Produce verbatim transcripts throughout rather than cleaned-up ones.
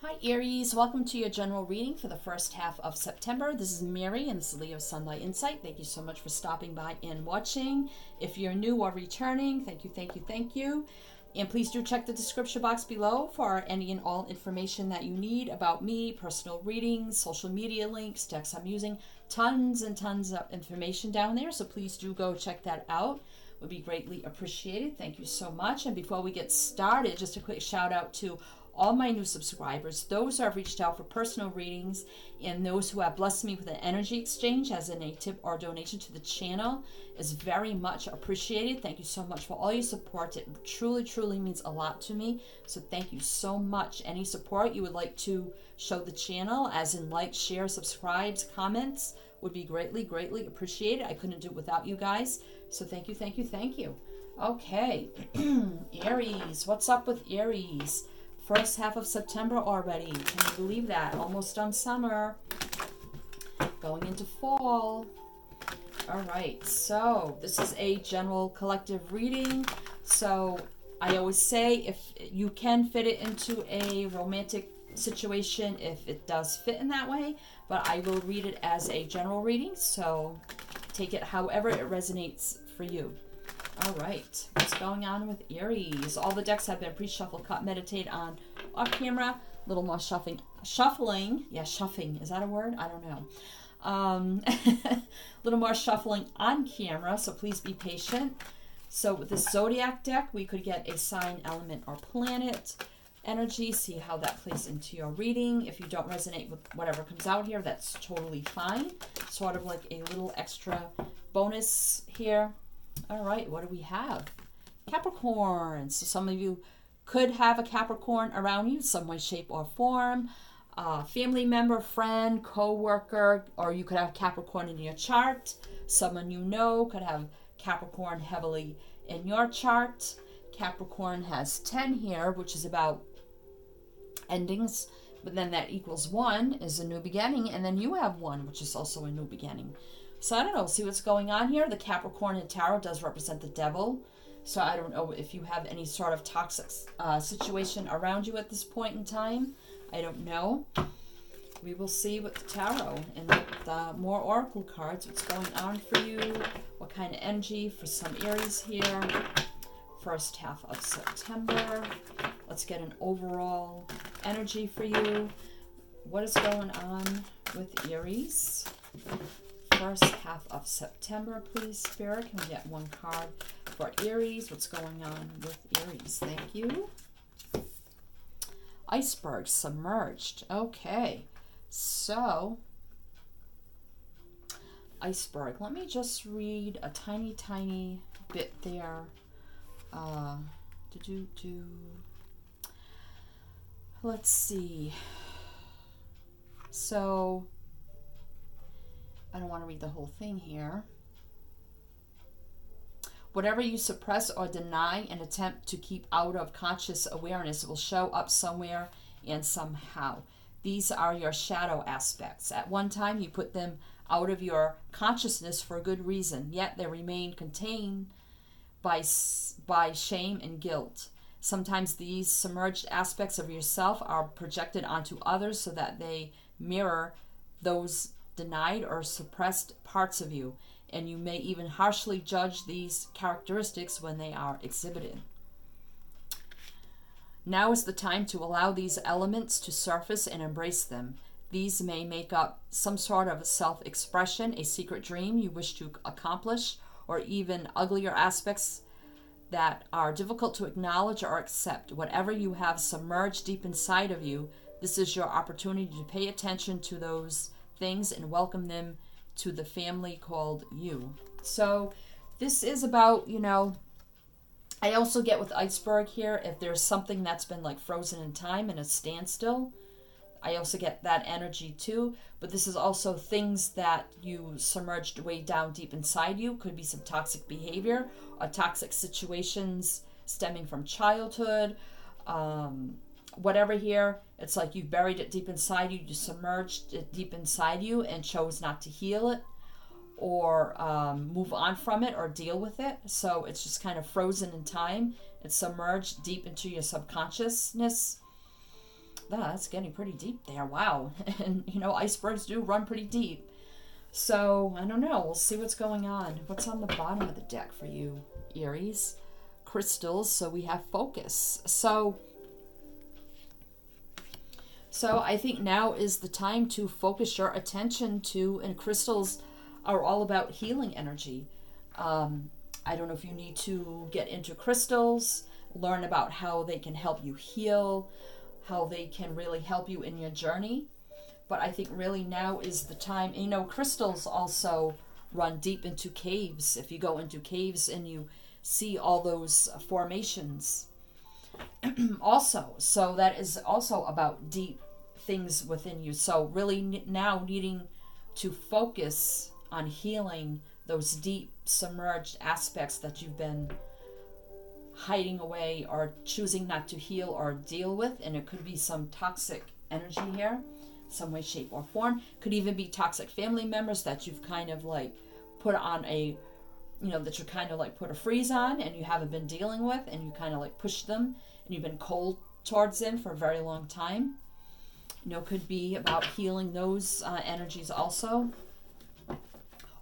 Hi Aries, welcome to your general reading for the first half of September. This is Mary and this is Leo Sunlight Insight. Thank you so much for stopping by and watching. If you're new or returning, thank you, thank you, thank you. And please do check the description box below for any and all information that you need about me, personal readings, social media links, decks I'm using, tons and tons of information down there. So please do go check that out. Would be greatly appreciated. Thank you so much. And before we get started, just a quick shout out to all my new subscribers, those who have reached out for personal readings, and those who have blessed me with an energy exchange as in a tip or donation to the channel is very much appreciated. Thank you so much for all your support. It truly, truly means a lot to me. So thank you so much. Any support you would like to show the channel, as in like, share, subscribes, comments, would be greatly, greatly appreciated. I couldn't do it without you guys. So thank you, thank you, thank you. Okay, Aries, what's up with Aries? First half of September already. Can you believe that? Almost done summer. Going into fall. All right, so this is a general collective reading. So I always say if you can fit it into a romantic situation, if it does fit in that way, but I will read it as a general reading. So take it however it resonates for you. All right, what's going on with Aries? All the decks have been pre-shuffled, cut, meditated on off camera. A little more shuffling. Shuffling, yeah, shuffling. Is that a word? I don't know. Um, a little more shuffling on camera, so please be patient. So with the Zodiac deck, we could get a sign, element, or planet energy. See how that plays into your reading. If you don't resonate with whatever comes out here, that's totally fine. Sort of like a little extra bonus here. All right, what do we have? Capricorn. So some of you could have a Capricorn around you, some way, shape, or form. Uh, family member, friend, co-worker, or you could have Capricorn in your chart. Someone you know could have Capricorn heavily in your chart. Capricorn has ten here, which is about endings. But then that equals one is a new beginning. And then you have one, which is also a new beginning. So I don't know, see what's going on here. The Capricorn in Tarot does represent the devil. So I don't know if you have any sort of toxic uh, situation around you at this point in time. I don't know. We will see with the Tarot and with, uh, more Oracle cards. What's going on for you? What kind of energy for some Aries here? First half of September. Let's get an overall energy for you. What is going on with Aries? First half of September, please, Spirit. Can we get one card for Aries? What's going on with Aries? Thank you. Iceberg, submerged. Okay, so Iceberg. Let me just read a tiny, tiny bit there. Uh, do do do. Let's see. So. I don't want to read the whole thing here. Whatever you suppress or deny and attempt to keep out of conscious awareness will show up somewhere and somehow. These are your shadow aspects. At one time, you put them out of your consciousness for good reason, yet they remain contained by, by shame and guilt. Sometimes these submerged aspects of yourself are projected onto others so that they mirror those denied or suppressed parts of you, and you may even harshly judge these characteristics when they are exhibited. Now is the time to allow these elements to surface and embrace them. These may make up some sort of self-expression, a secret dream you wish to accomplish, or even uglier aspects that are difficult to acknowledge or accept. Whatever you have submerged deep inside of you, this is your opportunity to pay attention to those things and welcome them to the family called you. So this is about, you know, I also get with Iceberg here, if there's something that's been like frozen in time and a standstill, I also get that energy too. But this is also things that you submerged way down deep inside you. Could be some toxic behavior or toxic situations stemming from childhood, um, whatever here. It's like you buried it deep inside you, you submerged it deep inside you and chose not to heal it or um, move on from it or deal with it. So it's just kind of frozen in time. It's submerged deep into your subconsciousness. that's getting pretty deep there. Wow. And, you know, icebergs do run pretty deep. So, I don't know. We'll see what's going on. What's on the bottom of the deck for you, Aries? Crystals. So, we have focus. So, so I think now is the time to focus your attention to, and crystals are all about healing energy. Um, I don't know if you need to get into crystals, learn about how they can help you heal, how they can really help you in your journey. But I think really now is the time. You know, crystals also run deep into caves. If you go into caves and you see all those formations also. So that is also about deep things within you. So really now needing to focus on healing those deep submerged aspects that you've been hiding away or choosing not to heal or deal with. And it could be some toxic energy here, some way, shape, or form. Could even be toxic family members that you've kind of like put on a, you know, that you kind of like put a freeze on and you haven't been dealing with, and you kind of like push them and you've been cold towards them for a very long time. You know, could be about healing those uh, energies also,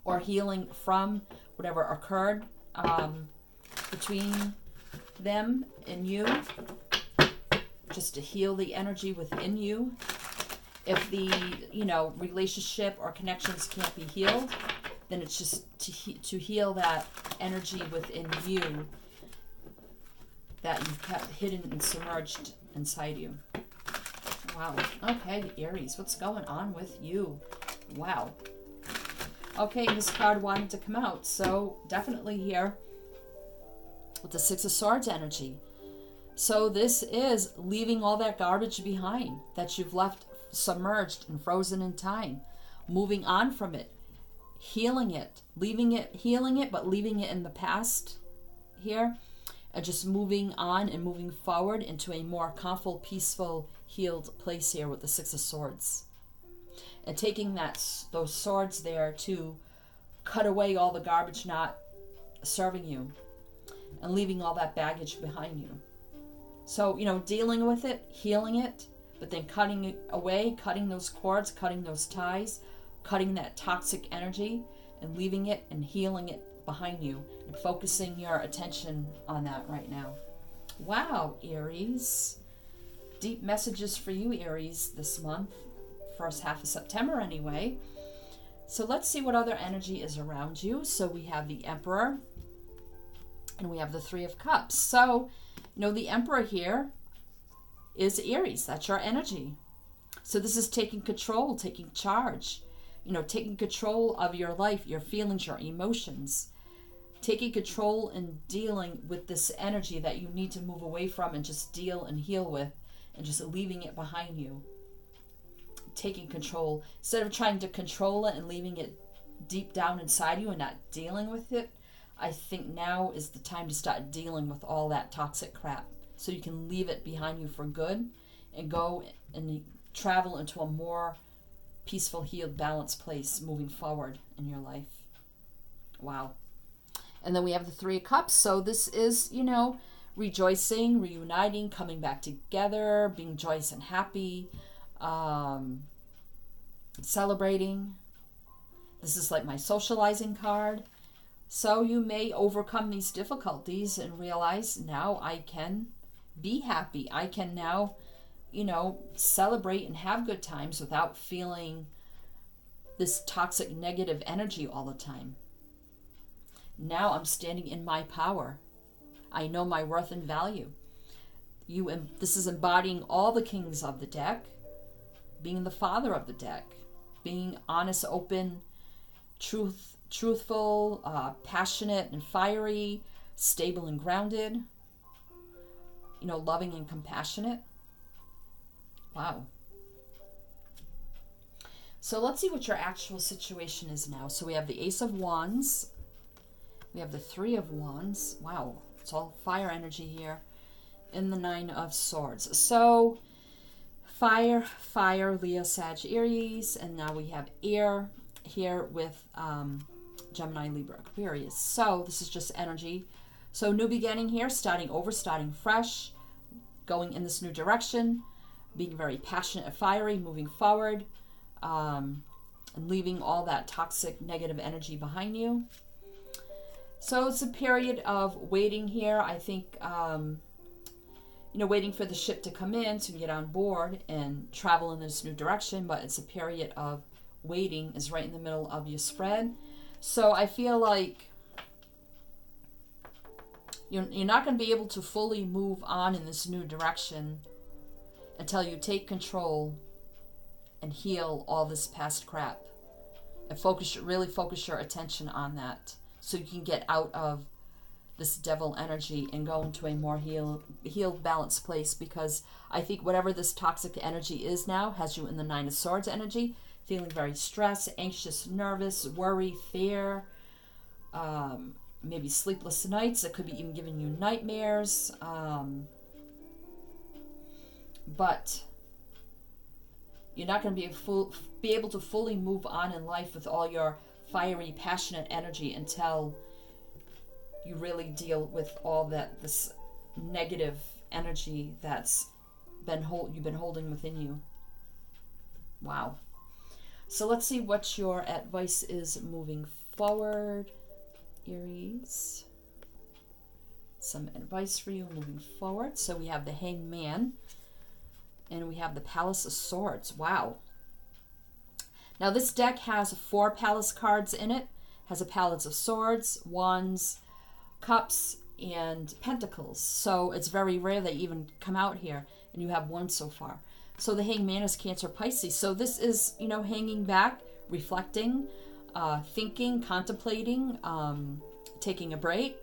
or healing from whatever occurred um, between them and you, just to heal the energy within you. If the, you know, relationship or connections can't be healed, then it's just to he to heal that energy within you that you've kept hidden and submerged inside you. Wow. Okay, Aries, what's going on with you? Wow. Okay, this card wanted to come out, so definitely here with the Six of Swords energy. So this is leaving all that garbage behind that you've left submerged and frozen in time, moving on from it, healing it, leaving it, healing it, but leaving it in the past here, and just moving on and moving forward into a more comfortable, peaceful, healed place here with the Six of Swords. And taking that those swords there to cut away all the garbage not serving you and leaving all that baggage behind you. So, you know, dealing with it, healing it, but then cutting it away, cutting those cords, cutting those ties, cutting that toxic energy and leaving it and healing it behind you and focusing your attention on that right now. Wow, Aries. Deep messages for you, Aries, this month. First half of September anyway. So let's see what other energy is around you. So we have the Emperor and we have the Three of Cups. So, you know, the Emperor here is Aries. That's your energy. So this is taking control, taking charge, you know, taking control of your life, your feelings, your emotions, taking control and dealing with this energy that you need to move away from and just deal and heal with and just leaving it behind you. Taking control instead of trying to control it and leaving it deep down inside you and not dealing with it. I think now is the time to start dealing with all that toxic crap so you can leave it behind you for good and go and travel into a more peaceful, healed, balanced place moving forward in your life. Wow. And then we have the Three of Cups. So this is, you know, rejoicing, reuniting, coming back together, being joyous and happy, um celebrating. This is like my socializing card. So you may overcome these difficulties and realize now I can be happy. I can now, you know, celebrate and have good times without feeling this toxic negative energy all the time. Now I'm standing in my power. I know my worth and value. You and this is embodying all the kings of the deck. Being the father of the deck, being honest, open, truth, truthful, uh, passionate and fiery, stable and grounded, you know, loving and compassionate. Wow. So let's see what your actual situation is now. So we have the Ace of Wands. We have the Three of Wands. Wow. It's all fire energy here. And the Nine of Swords. So Fire, fire, Leo, Sag, Aries, and now we have air here with um, Gemini, Libra, Aquarius. So this is just energy. So new beginning here, starting over, starting fresh, going in this new direction, being very passionate and fiery, moving forward, um, and leaving all that toxic negative energy behind you. So it's a period of waiting here. I think, um, you know, waiting for the ship to come in so you can get on board and travel in this new direction. But it's a period of waiting, is right in the middle of your spread. So I feel like you're, you're not going to be able to fully move on in this new direction until you take control and heal all this past crap and focus, really focus your attention on that, so you can get out of this devil energy and go into a more heal, healed, balanced place. Because I think whatever this toxic energy is now has you in the Nine of Swords energy, feeling very stressed, anxious, nervous, worry, fear, um, maybe sleepless nights. It could be even giving you nightmares. Um, but you're not going to be, a full, be able to fully move on in life with all your fiery, passionate energy until you really deal with all that, this negative energy that's been hold, you've been holding within you. Wow. So let's see what your advice is moving forward, Aries. Some advice for you moving forward. So we have the Hanged Man, and we have the Palace of Swords. Wow. Now this deck has four palace cards in it. Has a Palace of Swords, Wands, Cups, and Pentacles. So it's very rare they even come out here, and you have one so far. So the Hanged Man is Cancer, Pisces. So this is, you know, hanging back, reflecting, uh, thinking, contemplating, um, taking a break,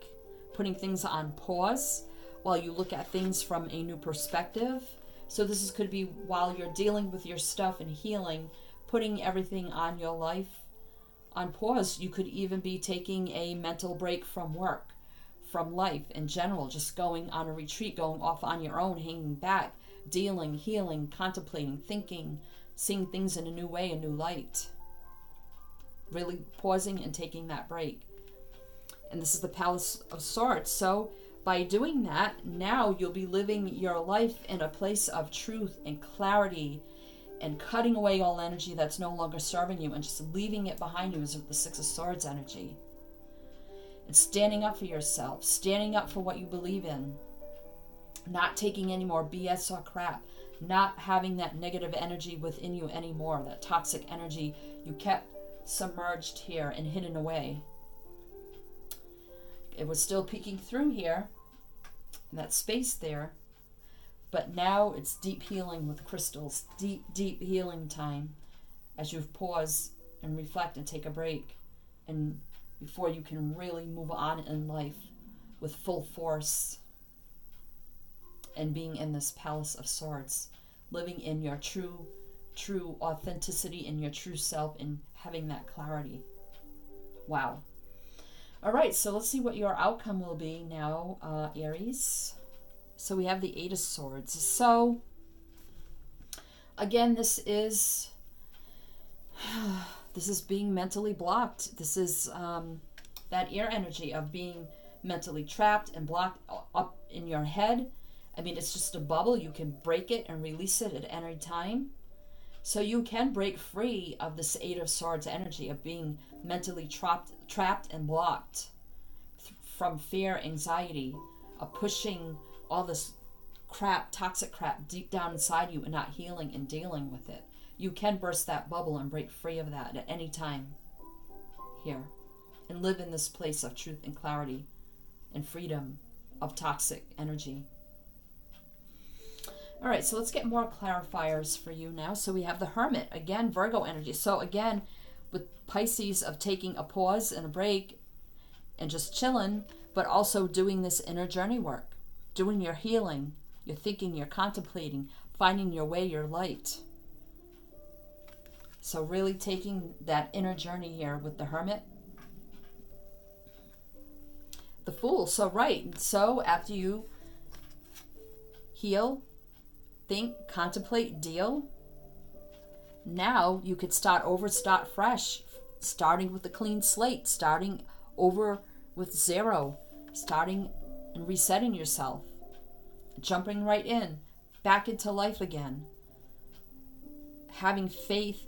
putting things on pause while you look at things from a new perspective. So this is, could be while you're dealing with your stuff and healing, putting everything on your life on pause. You could even be taking a mental break from work, from life in general, just going on a retreat, going off on your own, hanging back, dealing, healing, contemplating, thinking, seeing things in a new way, a new light. Really pausing and taking that break. And this is the Palace of Swords. So by doing that, now you'll be living your life in a place of truth and clarity, and cutting away all energy that's no longer serving you and just leaving it behind you, is the Six of Swords energy. And standing up for yourself, standing up for what you believe in. Not taking any more B S or crap. Not having that negative energy within you anymore. That toxic energy you kept submerged here and hidden away. It was still peeking through here, in that space there. But now it's deep healing with crystals. Deep, deep healing time. As you pause and reflect and take a break. And before you can really move on in life with full force. And being in this Palace of Swords, living in your true, true authenticity, in your true self, and having that clarity. Wow. All right, so let's see what your outcome will be now, uh, Aries. So we have the Eight of Swords. So, again, this is this is being mentally blocked. This is um, that air energy of being mentally trapped and blocked up in your head. I mean, it's just a bubble. You can break it and release it at any time. So you can break free of this Eight of Swords energy of being mentally trapped, trapped and blocked from fear, anxiety, of pushing all this crap, toxic crap, deep down inside you and not healing and dealing with it. You can burst that bubble and break free of that at any time here and live in this place of truth and clarity and freedom of toxic energy. All right, so let's get more clarifiers for you now. So we have the Hermit, again, Virgo energy. So again, with Pisces of taking a pause and a break and just chilling, but also doing this inner journey work, doing your healing, your thinking, your contemplating, finding your way, your light. So really taking that inner journey here with the Hermit. The Fool, so right. So after you heal, think, contemplate, deal. Now you could start over, start fresh, starting with a clean slate, starting over with zero, starting and resetting yourself, jumping right in, back into life again, having faith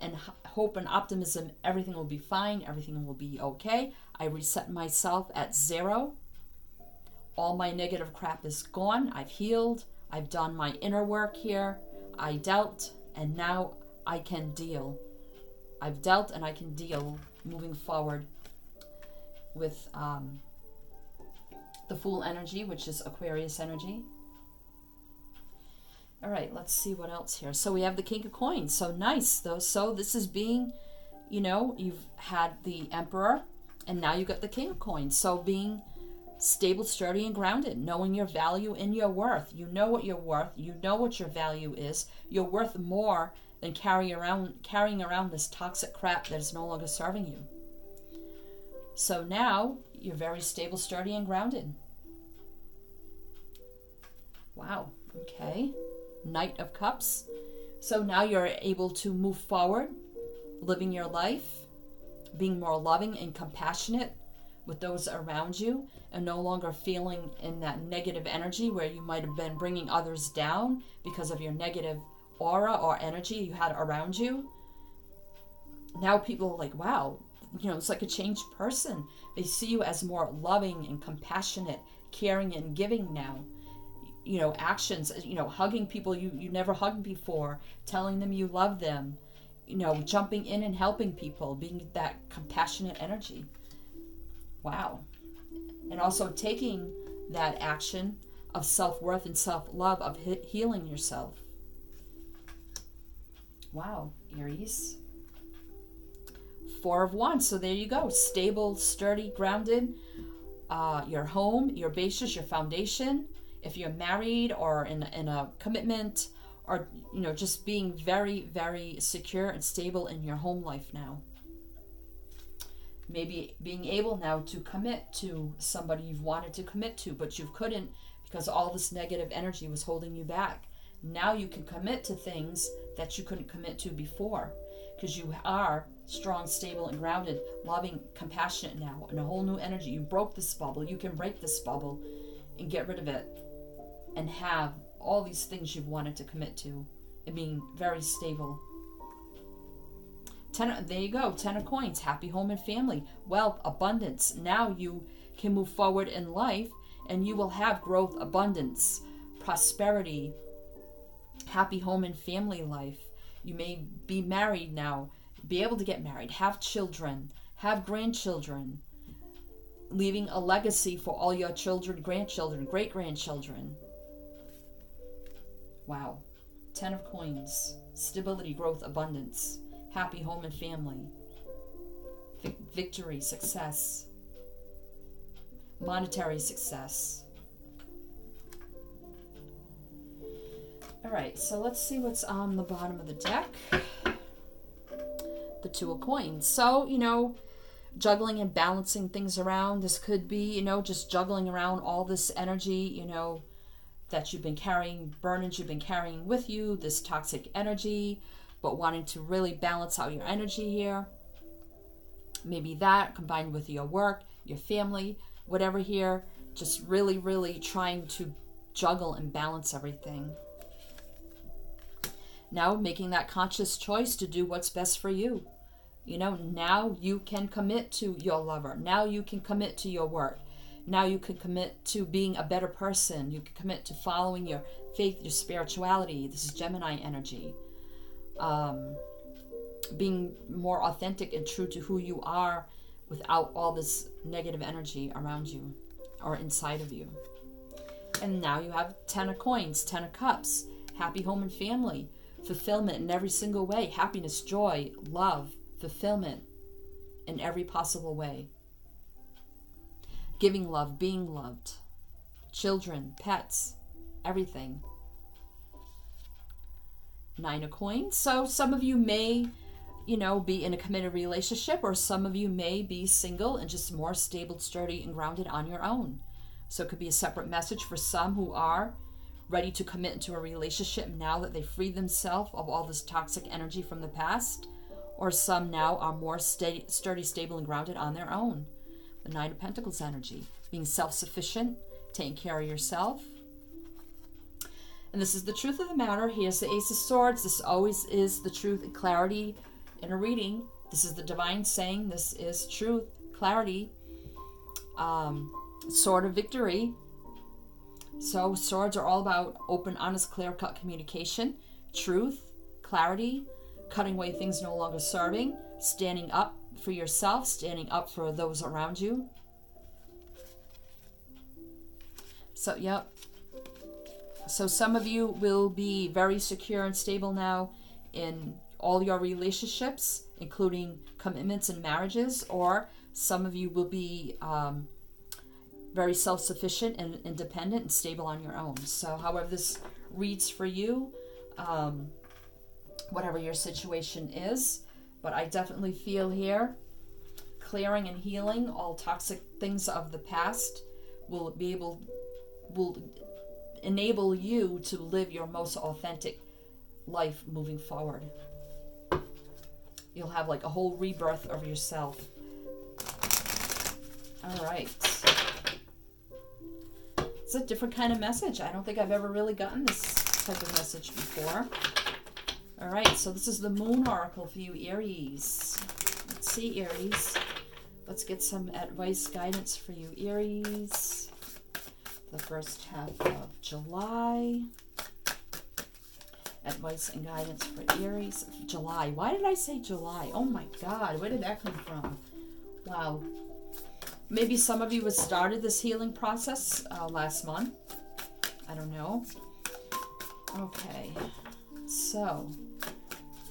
and hope and optimism, everything will be fine, everything will be okay. I reset myself at zero. All my negative crap is gone. I've healed. I've done my inner work here. I dealt, and now I can deal. I've dealt and I can deal moving forward with um, the Fool energy, which is Aquarius energy. All right, let's see what else here. So we have the King of Coins. So nice, though. So this is being, you know, you've had the Emperor, and now you've got the King of Coins. So being stable, sturdy, and grounded, knowing your value and your worth. You know what you're worth. You know what your value is. You're worth more than carry around, carrying around this toxic crap that is no longer serving you. So now you're very stable, sturdy, and grounded. Wow, okay. Knight of Cups. So now you're able to move forward, living your life, being more loving and compassionate with those around you, and no longer feeling in that negative energy where you might have been bringing others down because of your negative aura or energy you had around you. Now people are like, wow, you know, it's like a changed person. They see you as more loving and compassionate, caring and giving now. You know, actions, you know, hugging people you, you never hugged before, telling them you love them, you know, jumping in and helping people, being that compassionate energy. Wow. And also taking that action of self-worth and self-love, of he- healing yourself. Wow, Aries. Four of Wands. So there you go. Stable, sturdy, grounded. Uh, your home, your basis, your foundation. If you're married or in, in a commitment, or, you know, just being very, very secure and stable in your home life now. Maybe being able now to commit to somebody you've wanted to commit to, but you couldn't because all this negative energy was holding you back. Now you can commit to things that you couldn't commit to before because you are strong, stable, and grounded, loving, compassionate now, and a whole new energy. You broke this bubble. You can break this bubble and get rid of it, and have all these things you've wanted to commit to, and being very stable. Ten, there you go, Ten of Coins, happy home and family, wealth, abundance. Now you can move forward in life, and you will have growth, abundance, prosperity, happy home and family life. You may be married now, be able to get married, have children, have grandchildren, leaving a legacy for all your children, grandchildren, great-grandchildren. Wow. Ten of Coins. Stability, growth, abundance. Happy home and family. Vic- victory, success. Monetary success. All right, so let's see what's on the bottom of the deck. The Two of Coins. So, you know, juggling and balancing things around. This could be, you know, just juggling around all this energy, you know, that you've been carrying, burdens you've been carrying with you, this toxic energy, but wanting to really balance out your energy here. Maybe that combined with your work, your family, whatever here, just really, really trying to juggle and balance everything. Now making that conscious choice to do what's best for you. You know, now you can commit to your lover. Now you can commit to your work. Now you can commit to being a better person. You can commit to following your faith, your spirituality. This is Gemini energy. Um, being more authentic and true to who you are without all this negative energy around you or inside of you. And now you have Ten of Coins, Ten of Cups, happy home and family, fulfillment in every single way, happiness, joy, love, fulfillment in every possible way. Giving love, being loved, children, pets, everything. Nine of Coins. So some of you may, you know, be in a committed relationship, or some of you may be single and just more stable, sturdy, and grounded on your own. So it could be a separate message for some who are ready to commit into a relationship now that they freed themselves of all this toxic energy from the past. Or some now are more steady, sturdy, stable, and grounded on their own. The Nine of Pentacles energy. Being self-sufficient, taking care of yourself. And this is the truth of the matter. Here's the Ace of Swords. This always is the truth and clarity in a reading. This is the divine saying. This is truth, clarity, um, sword of victory. So swords are all about open, honest, clear-cut communication, truth, clarity, cutting away things no longer serving, standing up for yourself, standing up for those around you. So, yep. So some of you will be very secure and stable now in all your relationships, including commitments and marriages, or some of you will be um, very self-sufficient and independent and stable on your own. So however this reads for you, um, whatever your situation is, but I definitely feel here clearing and healing all toxic things of the past will be able, will enable you to live your most authentic life moving forward. You'll have like a whole rebirth of yourself. All right. It's a different kind of message. I don't think I've ever really gotten this type of message before. All right, so this is the Moon Oracle for you, Aries. Let's see, Aries. Let's get some advice, guidance for you, Aries. The first half of July. Advice and guidance for Aries. July. Why did I say July? Oh my God, where did that come from? Wow. Maybe some of you have started this healing process uh, last month. I don't know. Okay. So,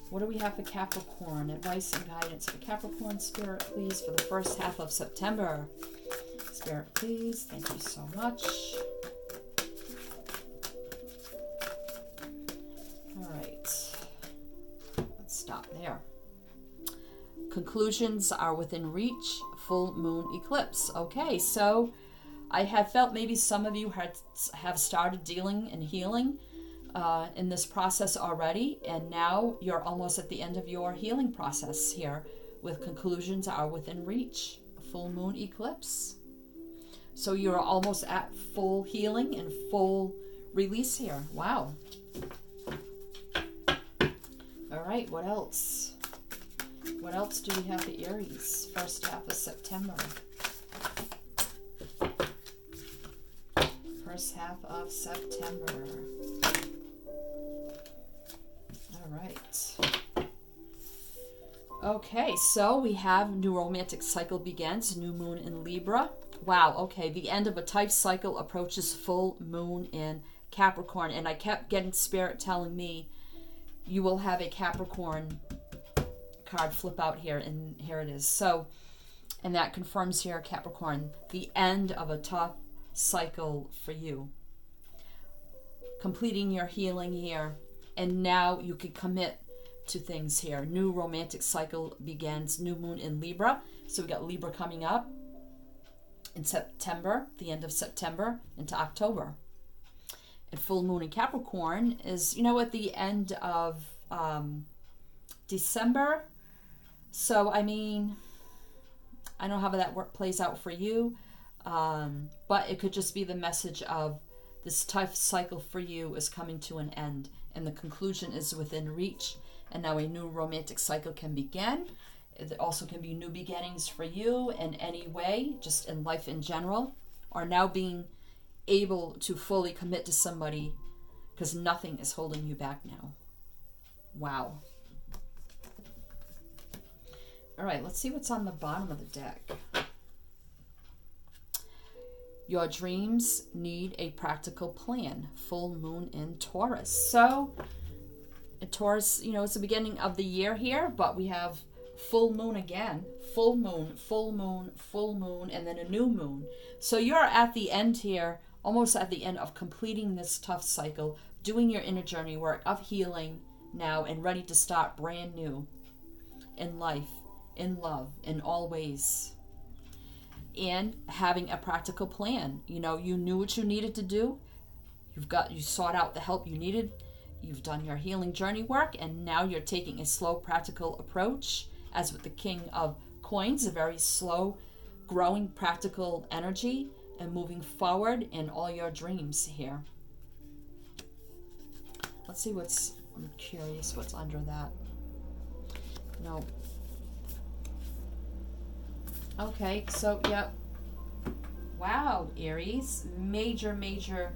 what do we have for Capricorn? Advice and guidance for Capricorn, Spirit, please, for the first half of September. Spirit, please. Thank you so much. All right. Let's stop there. Conclusions are within reach. Full moon eclipse. Okay, so I have felt maybe some of you had, have started dealing and healing Uh, in this process already, and now you're almost at the end of your healing process here with conclusions are within reach. Full moon eclipse. So you're almost at full healing and full release here. Wow. All right, what else? What else do we have for Aries? First half of September. First half of September. All right. Okay, so we have new romantic cycle begins, new moon in Libra. Wow, okay, the end of a type cycle approaches full moon in Capricorn. And I kept getting Spirit telling me you will have a Capricorn card flip out here, and here it is. So, and that confirms here, Capricorn, the end of a tough cycle for you. Completing your healing here. And now you can commit to things here. New romantic cycle begins. New moon in Libra. So we got Libra coming up in September, the end of September into October. And full moon in Capricorn is, you know, at the end of um, December. So, I mean, I don't know how that work plays out for you. Um, but it could just be the message of this tough cycle for you is coming to an end. And the conclusion is within reach. And now a new romantic cycle can begin. There also can be new beginnings for you in any way, just in life in general, or now being able to fully commit to somebody because nothing is holding you back now. Wow. All right, let's see what's on the bottom of the deck. Your dreams need a practical plan. Full moon in Taurus. So, Taurus, you know, it's the beginning of the year here, but we have full moon again. Full moon, full moon, full moon, and then a new moon. So you're at the end here, almost at the end of completing this tough cycle, doing your inner journey work of healing now and ready to start brand new in life, in love, in all ways. And having a practical plan. You know, you knew what you needed to do. You've got, you sought out the help you needed. You've done your healing journey work, and now you're taking a slow, practical approach, as with the King of Coins, a very slow, growing, practical energy, and moving forward in all your dreams here. Let's see what's, I'm curious what's under that. No. Okay, so, yep. Wow, Aries. Major, major,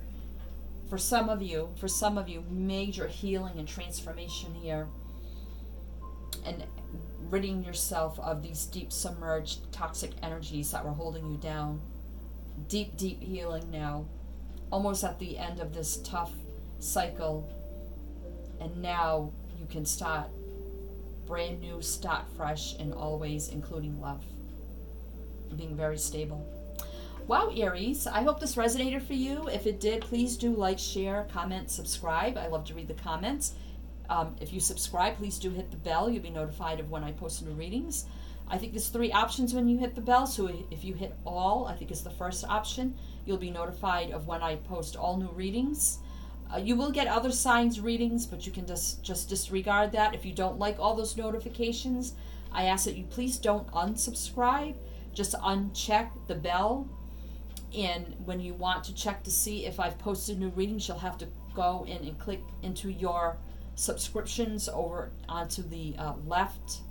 for some of you, for some of you, major healing and transformation here. And ridding yourself of these deep, submerged, toxic energies that were holding you down. Deep, deep healing now. Almost at the end of this tough cycle. And now you can start brand new, start fresh in all ways, including love. Being very stable. Wow, Aries, I hope this resonated for you. If it did, please do like, share, comment, subscribe. I love to read the comments. Um, if you subscribe, please do hit the bell. You'll be notified of when I post new readings. I think there's three options when you hit the bell. So if you hit all, I think it's the first option, you'll be notified of when I post all new readings. Uh, you will get other signs readings, but you can just, just disregard that. If you don't like all those notifications, I ask that you please don't unsubscribe. Just uncheck the bell, and when you want to check to see if I've posted new readings, you'll have to go in and click into your subscriptions over onto the uh, left,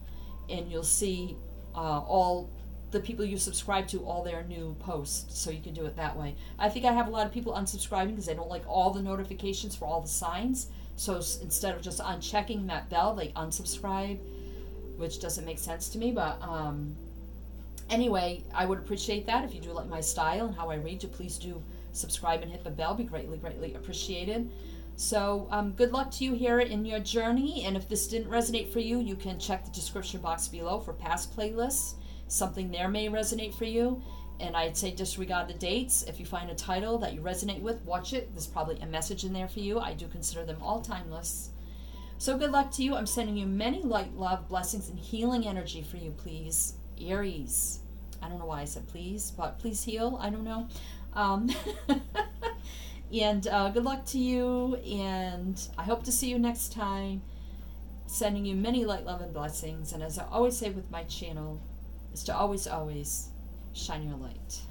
and you'll see uh, all the people you subscribe to, all their new posts, so you can do it that way. I think I have a lot of people unsubscribing because they don't like all the notifications for all the signs, so instead of just unchecking that bell, they unsubscribe, which doesn't make sense to me, but um, anyway, I would appreciate that. If you do like my style and how I read you, please do subscribe and hit the bell. Be greatly, greatly appreciated. So um, good luck to you here in your journey. And if this didn't resonate for you, you can check the description box below for past playlists. Something there may resonate for you. And I'd say disregard the dates. If you find a title that you resonate with, watch it. There's probably a message in there for you. I do consider them all timeless. So good luck to you. I'm sending you many light, love, blessings, and healing energy for you, please. Aries. I don't know why I said please, but please heal. I don't know. Um, and uh, good luck to you. And I hope to see you next time. Sending you many light, love, and blessings. And as I always say with my channel, is to always, always shine your light.